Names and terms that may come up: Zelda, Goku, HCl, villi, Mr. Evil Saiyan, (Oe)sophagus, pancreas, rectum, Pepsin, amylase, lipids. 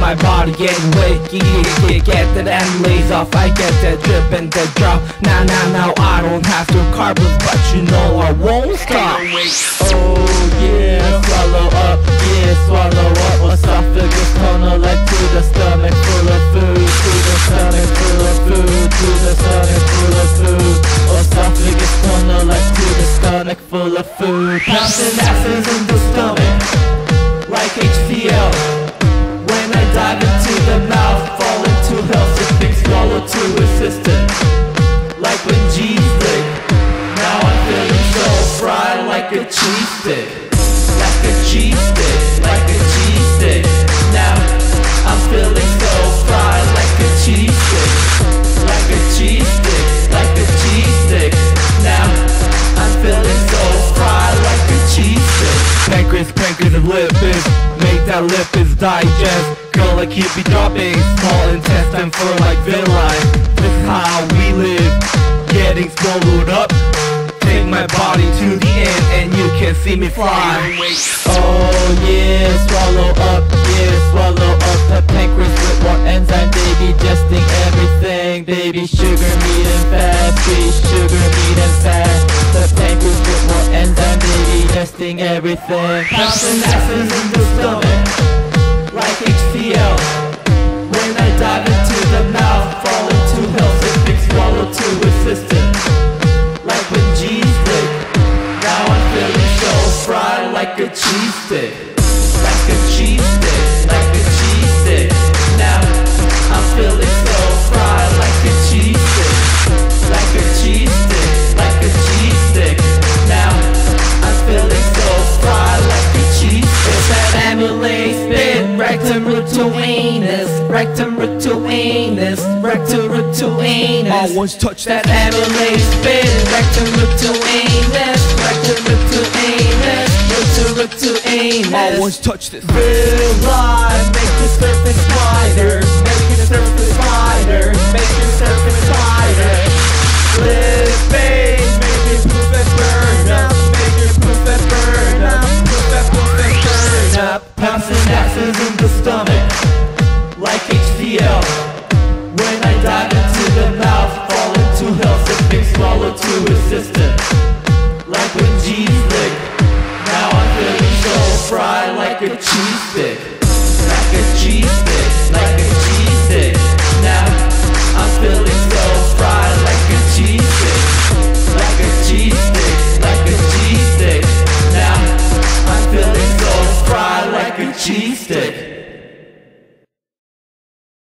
my body getting wakey. Get that amylase off, I get that drip and that drop. Now I don't have to carb, but you know I won't stop. Oh yeah, swallow up, yeah, swallow up. Esophagus tunnel like to the stomach, full of food, to the stomach, full of food, to the stomach, full of food. Esophagus tunnel like to the stomach, full of food. Pepsin acids in the stomach, like HCl. When I dive into the mouth, fall into hell, sick, swallow to resistance, like when G's lick. Now I'm feeling so fried, like a cheese stick, like a cheese stick, like a cheese stick. Now I'm feeling so fried, like a cheese stick, like a cheese stick, like a cheese stick. Now I'm feeling so fried, like a cheese stick. Pancreas and lipids, make that lipids digest. Girl, I keep me dropping, small intestine for like villi. This is how we live, getting swallowed up. Take my body to the end and you can see me fly. Oh yeah, swallow up, yeah, swallow up. The pancreas with more enzyme, they digesting everything. Baby, sugar, meat and fat, please, sugar, meat and fat. The pancreas with more enzyme, they digesting everything. Pepsin acids in the stomach, like HCl. When I dive into the mouth, fall into hell, sick, big swallow to resistance, like when G's lick. Now I'm feeling so fried, like a cheese stick, like a cheese stick, like a cheese stick. Now I'm feeling so fried, like a cheese stick, like a cheese stick, like a cheese stick. Now I'm feeling so fried, like a cheese stick. It's that amylase spit, rectum root to anus, rectum root to anus, rectum root to anus. Always touch that amylase spit, rectum root to anus, rectum root to anus, root to anus. Always touch this. Real life, make the surface wider, make the surface wider, make the surface wider. Live base, make it poof and burn up, make it poof and burn up, poof and poof and burn up. Pepsin acids in the stomach, like HCl. When I dive into the mouth, fall into hell, sick, big swallow to resistance, like when G's lick. Now I'm feeling so fried, like a cheese stick, like a cheese stick, like a cheese stick. Now I'm feeling so fried, like a cheese stick, like a cheese stick, like a cheese stick. Now I'm feeling so fried, like a cheese stick.